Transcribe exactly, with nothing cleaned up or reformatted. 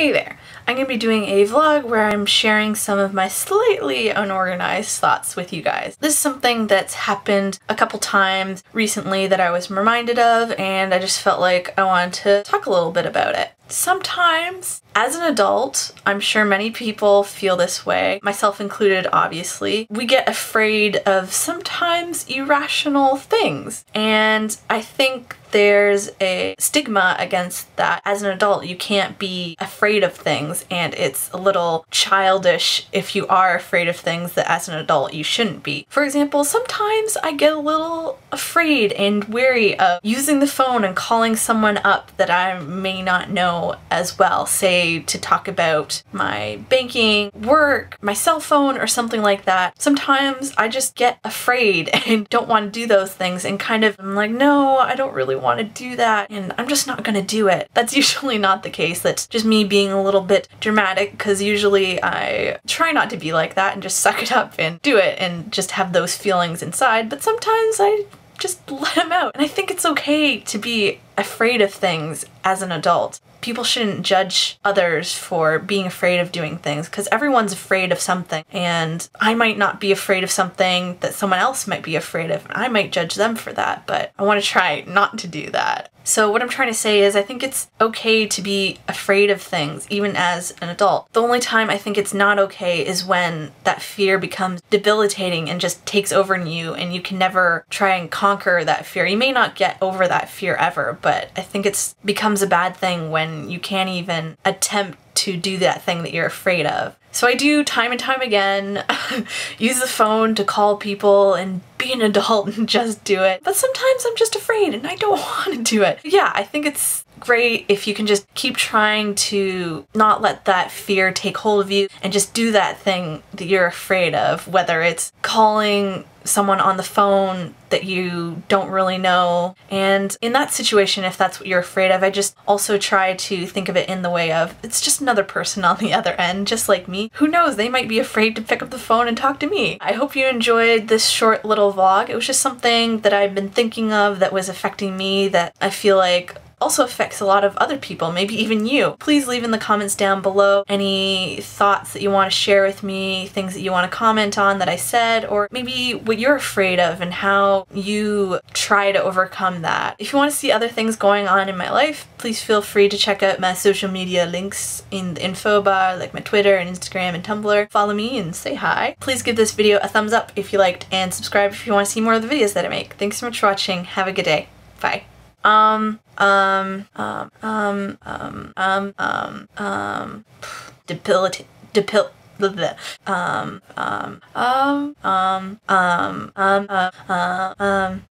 Hey there! I'm going to be doing a vlog where I'm sharing some of my slightly unorganized thoughts with you guys. This is something that's happened a couple times recently that I was reminded of, and I just felt like I wanted to talk a little bit about it. Sometimes, as an adult, I'm sure many people feel this way, myself included obviously, we get afraid of sometimes irrational things. And I think there's a stigma against that. As an adult, you can't be afraid of things, and it's a little childish if you are afraid of things that as an adult you shouldn't be. For example, sometimes I get a little afraid and wary of using the phone and calling someone up that I may not know as well, say to talk about my banking, work, my cell phone, or something like that. Sometimes I just get afraid and don't want to do those things, and kind of I'm like, no, I don't really want to do that, and I'm just not gonna do it. That's usually not the case. That's just me being a little bit dramatic, because usually I try not to be like that and just suck it up and do it and just have those feelings inside, but sometimes I just let them out. And I think it's okay to be afraid of things as an adult. People shouldn't judge others for being afraid of doing things, because everyone's afraid of something, and I might not be afraid of something that someone else might be afraid of, and I might judge them for that, but I want to try not to do that. So what I'm trying to say is I think it's okay to be afraid of things, even as an adult. The only time I think it's not okay is when that fear becomes debilitating and just takes over in you, and you can never try and conquer that fear. You may not get over that fear ever, but I think it's becomes a bad thing when you can't even attempt to do that thing that you're afraid of. So I do, time and time again, use the phone to call people and be an adult and just do it. But sometimes I'm just afraid and I don't want to do it. Yeah, I think it's great if you can just keep trying to not let that fear take hold of you and just do that thing that you're afraid of, whether it's calling someone on the phone that you don't really know. And in that situation, if that's what you're afraid of, I just also try to think of it in the way of, it's just another person on the other end, just like me. Who knows, they might be afraid to pick up the phone and talk to me. I hope you enjoyed this short little vlog. It was just something that I've been thinking of that was affecting me that I feel like also affects a lot of other people, maybe even you. Please leave in the comments down below any thoughts that you want to share with me, things that you want to comment on that I said, or maybe what you're afraid of and how you try to overcome that. If you want to see other things going on in my life, please feel free to check out my social media links in the info bar, like my Twitter and Instagram and Tumblr. Follow me and say hi. Please give this video a thumbs up if you liked, and subscribe if you want to see more of the videos that I make. Thanks so much for watching. Have a good day. Bye. Um, um, um, um, um, um, um, um, debilitating, depil, um, um, um, um, um, um, uh, um, um.